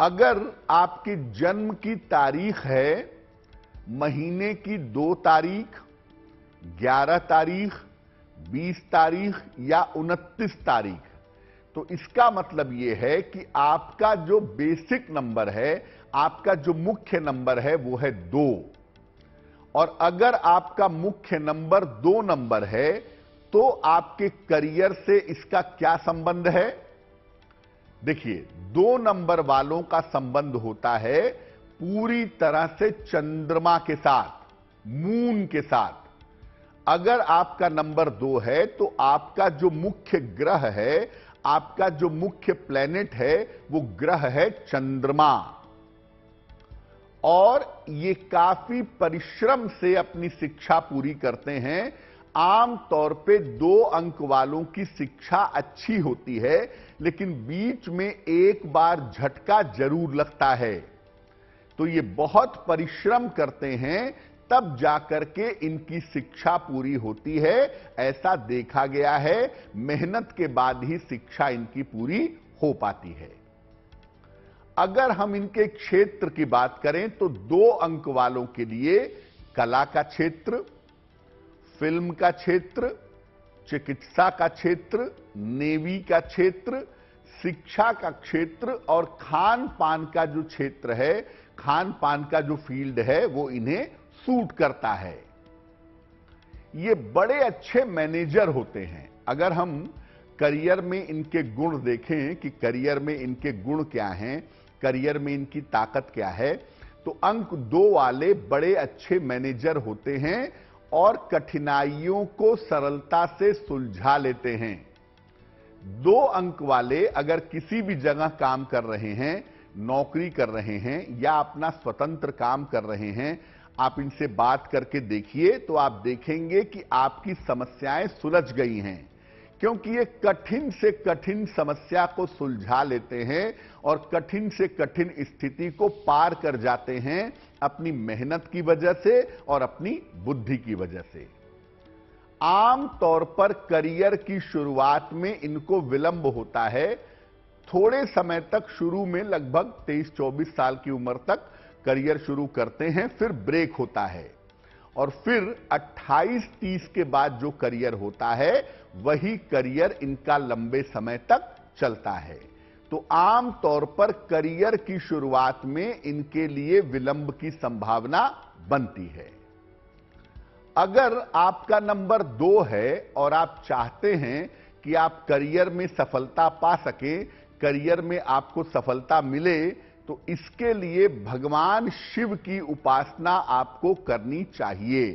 अगर आपकी जन्म की तारीख है महीने की 2 तारीख, 11 तारीख, 20 तारीख या 29 तारीख, तो इसका मतलब यह है कि आपका जो बेसिक नंबर है, आपका जो मुख्य नंबर है वो है 2, और अगर आपका मुख्य नंबर 2 नंबर है तो आपके करियर से इसका क्या संबंध है? देखिए, 2 नंबर वालों का संबंध होता है पूरी तरह से चंद्रमा के साथ, मून के साथ। अगर आपका नंबर 2 है तो आपका जो मुख्य ग्रह है, आपका जो मुख्य प्लेनेट है, वो ग्रह है चंद्रमा। और ये काफी परिश्रम से अपनी शिक्षा पूरी करते हैं। आम तौर पे 2 अंक वालों की शिक्षा अच्छी होती है, लेकिन बीच में एक बार झटका जरूर लगता है। तो ये बहुत परिश्रम करते हैं, तब जाकर के इनकी शिक्षा पूरी होती है, ऐसा देखा गया है। मेहनत के बाद ही शिक्षा इनकी पूरी हो पाती है। अगर हम इनके क्षेत्र की बात करें तो 2 अंक वालों के लिए कला का क्षेत्र, फिल्म का क्षेत्र, चिकित्सा का क्षेत्र, नेवी का क्षेत्र, शिक्षा का क्षेत्र और खान पान का जो क्षेत्र है, खान पान का जो फील्ड है, वो इन्हें सूट करता है। ये बड़े अच्छे मैनेजर होते हैं। अगर हम करियर में इनके गुण देखें कि करियर में इनके गुण क्या हैं, करियर में इनकी ताकत क्या है, तो अंक 2 वाले बड़े अच्छे मैनेजर होते हैं और कठिनाइयों को सरलता से सुलझा लेते हैं। 2 अंक वाले अगर किसी भी जगह काम कर रहे हैं, नौकरी कर रहे हैं या अपना स्वतंत्र काम कर रहे हैं, आप इनसे बात करके देखिए तो आप देखेंगे कि आपकी समस्याएं सुलझ गई हैं, क्योंकि ये कठिन से कठिन समस्या को सुलझा लेते हैं और कठिन से कठिन स्थिति को पार कर जाते हैं, अपनी मेहनत की वजह से और अपनी बुद्धि की वजह से। आम तौर पर करियर की शुरुआत में इनको विलंब होता है। थोड़े समय तक, शुरू में लगभग 23-24 साल की उम्र तक करियर शुरू करते हैं, फिर ब्रेक होता है और फिर 28-30 के बाद जो करियर होता है वही करियर इनका लंबे समय तक चलता है। तो आम तौर पर करियर की शुरुआत में इनके लिए विलंब की संभावना बनती है। अगर आपका नंबर 2 है और आप चाहते हैं कि आप करियर में सफलता पा सके, करियर में आपको सफलता मिले, तो इसके लिए भगवान शिव की उपासना आपको करनी चाहिए।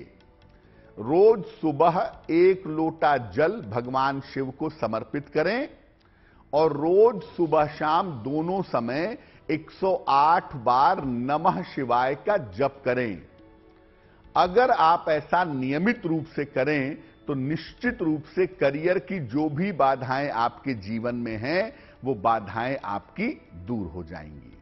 रोज सुबह 1 लोटा जल भगवान शिव को समर्पित करें और रोज सुबह शाम दोनों समय 108 बार नमः शिवाय का जप करें। अगर आप ऐसा नियमित रूप से करें तो निश्चित रूप से करियर की जो भी बाधाएं आपके जीवन में हैं, वो बाधाएं आपकी दूर हो जाएंगी।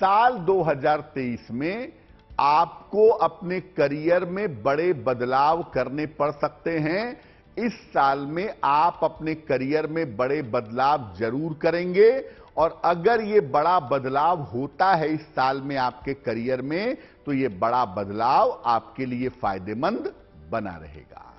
साल 2023 में आपको अपने करियर में बड़े बदलाव करने पड़ सकते हैं। इस साल में आप अपने करियर में बड़े बदलाव जरूर करेंगे और अगर ये बड़ा बदलाव होता है इस साल में आपके करियर में, तो ये बड़ा बदलाव आपके लिए फायदेमंद बना रहेगा।